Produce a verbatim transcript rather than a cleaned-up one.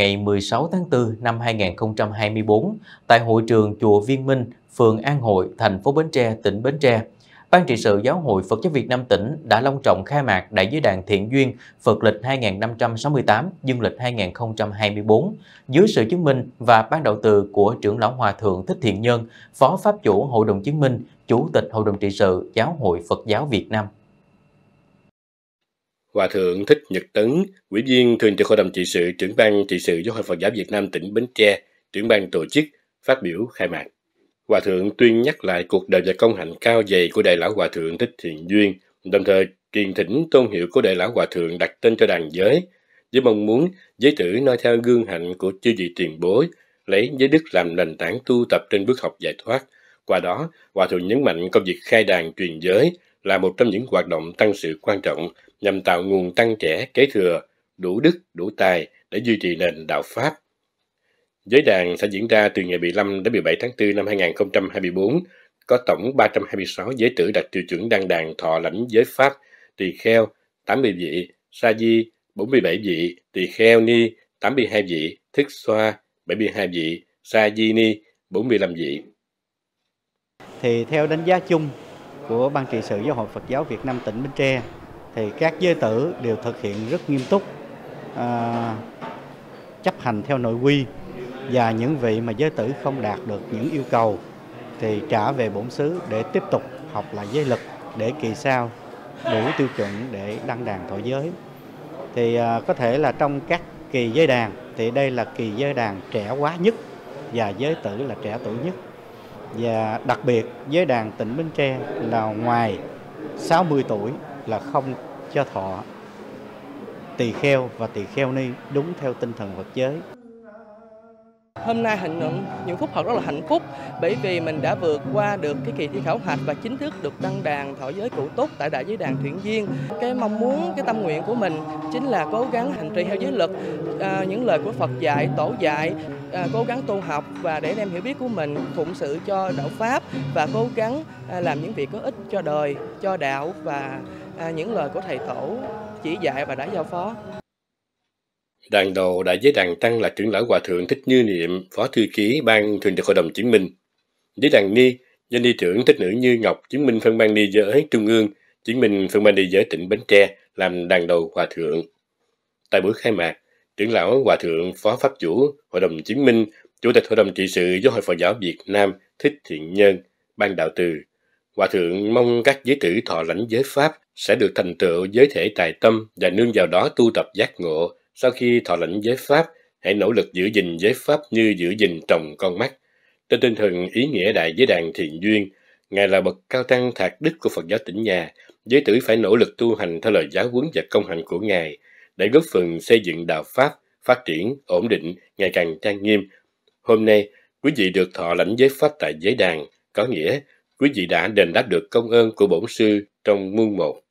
ngày mười sáu tháng tư năm hai nghìn không trăm hai mươi tư tại hội trường chùa Viên Minh, phường An Hội, thành phố Bến Tre, tỉnh Bến Tre. Ban trị sự Giáo hội Phật giáo Việt Nam tỉnh đã long trọng khai mạc Đại Giới Đàn Thiện Duyên Phật lịch hai nghìn năm trăm sáu mươi tám, dương lịch hai nghìn không trăm hai mươi tư, dưới sự chứng minh và ban đầu từ của trưởng lão Hòa Thượng Thích Thiện Nhân, Phó Pháp chủ Hội đồng Chứng minh, Chủ tịch Hội đồng trị sự Giáo hội Phật giáo Việt Nam. Hòa Thượng Thích Nhật Tấn, Ủy viên Thường trực Hội đồng trị sự, trưởng ban trị sự Giáo hội Phật giáo Việt Nam tỉnh Bến Tre, trưởng ban tổ chức, phát biểu khai mạc. Hòa Thượng tuyên nhắc lại cuộc đời và công hạnh cao dày của Đại lão Hòa Thượng Thích Thiện Duyên, đồng thời truyền thỉnh tôn hiệu của Đại lão Hòa Thượng đặt tên cho đàn giới, với mong muốn giới tử noi theo gương hạnh của chư vị tiền bối, lấy giới đức làm nền tảng tu tập trên bước học giải thoát. Qua đó, Hòa Thượng nhấn mạnh công việc khai đàn truyền giới là một trong những hoạt động tăng sự quan trọng nhằm tạo nguồn tăng trẻ kế thừa, đủ đức, đủ tài để duy trì nền đạo Pháp. Giới đàn sẽ diễn ra từ ngày mười lăm đến mười bảy tháng tư năm hai nghìn không trăm hai mươi tư, có tổng ba trăm hai mươi sáu giới tử đạt tiêu chuẩn đăng đàn thọ lãnh giới Pháp, tỳ kheo tám mươi vị, sa di bốn mươi bảy vị, tỳ kheo ni tám mươi hai vị, thức xoa bảy mươi hai vị, sa di ni bốn mươi lăm vị. Thì theo đánh giá chung của Ban trị sự Giáo hội Phật giáo Việt Nam tỉnh Bến Tre, thì các giới tử đều thực hiện rất nghiêm túc, à, chấp hành theo nội quy, và những vị mà giới tử không đạt được những yêu cầu thì trả về bổn xứ để tiếp tục học lại giới lực để kỳ sau đủ tiêu chuẩn để đăng đàn thọ giới. Thì à, có thể là trong các kỳ giới đàn thì đây là kỳ giới đàn trẻ quá nhất và giới tử là trẻ tuổi nhất. Và đặc biệt giới đàn tỉnh Bến Tre là ngoài sáu mươi tuổi là không cho thọ tỳ kheo và tỳ kheo ni, đúng theo tinh thần Phật giới. Hôm nay hình những, những phút học rất là hạnh phúc, bởi vì mình đã vượt qua được cái kỳ thi khảo hạch và chính thức được đăng đàn thọ giới cụ túc tại Đại Giới Đàn Thiện Duyên. Cái mong muốn, cái tâm nguyện của mình chính là cố gắng hành trì theo giới luật, à, những lời của Phật dạy, Tổ dạy, à, cố gắng tu học và để đem hiểu biết của mình phụng sự cho đạo Pháp và cố gắng à, làm những việc có ích cho đời, cho đạo và à, những lời của Thầy Tổ chỉ dạy và đã giao phó. Đàn đầu Đại Giới Đàn Tăng là trưởng lão Hòa Thượng Thích Như Niệm, Phó Thư ký Ban Thường trực Hội đồng Chứng minh. Giới đàn ni, do ni trưởng Thích Nữ Như Ngọc, Chứng minh phân ban ni giới Trung ương, Chứng minh phân ban ni giới tỉnh Bến Tre, làm đàn đầu Hòa Thượng. Tại buổi khai mạc, trưởng lão Hòa Thượng Phó Pháp chủ Hội đồng Chứng minh, Chủ tịch Hội đồng trị sự Giáo hội Phật giáo Việt Nam Thích Thiện Nhân, Ban đạo từ. Hòa Thượng mong các giới tử thọ lãnh giới Pháp sẽ được thành tựu giới thể tài tâm và nương vào đó tu tập giác ngộ. Sau khi thọ lãnh giới Pháp, hãy nỗ lực giữ gìn giới Pháp như giữ gìn trồng con mắt. Trên tinh thần ý nghĩa Đại Giới Đàn Thiện Duyên, Ngài là bậc cao tăng thạc đức của Phật giáo tỉnh nhà, giới tử phải nỗ lực tu hành theo lời giáo huấn và công hạnh của Ngài để góp phần xây dựng đạo Pháp, phát triển, ổn định, ngày càng trang nghiêm. Hôm nay, quý vị được thọ lãnh giới Pháp tại giới đàn, có nghĩa quý vị đã đền đáp được công ơn của bổn sư trong muôn một.